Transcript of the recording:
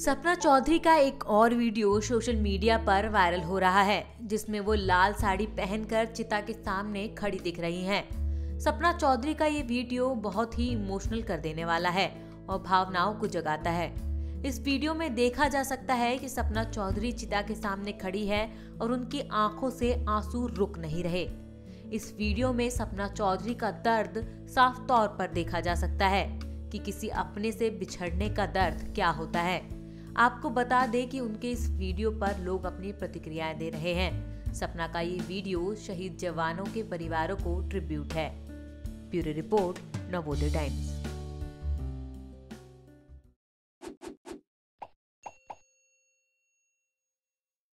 सपना चौधरी का एक और वीडियो सोशल मीडिया पर वायरल हो रहा है, जिसमें वो लाल साड़ी पहनकर चिता के सामने खड़ी दिख रही हैं। सपना चौधरी का ये वीडियो बहुत ही इमोशनल कर देने वाला है और भावनाओं को जगाता है। इस वीडियो में देखा जा सकता है कि सपना चौधरी चिता के सामने खड़ी है और उनकी आंखों से आंसू रुक नहीं रहे। इस वीडियो में सपना चौधरी का दर्द साफ तौर पर देखा जा सकता है कि किसी अपने से बिछड़ने का दर्द क्या होता है। आपको बता दें कि उनके इस वीडियो पर लोग अपनी प्रतिक्रियाएं दे रहे हैं। सपना का ये वीडियो शहीद जवानों के परिवारों को ट्रिब्यूट है। Bureau report, Navodaya times.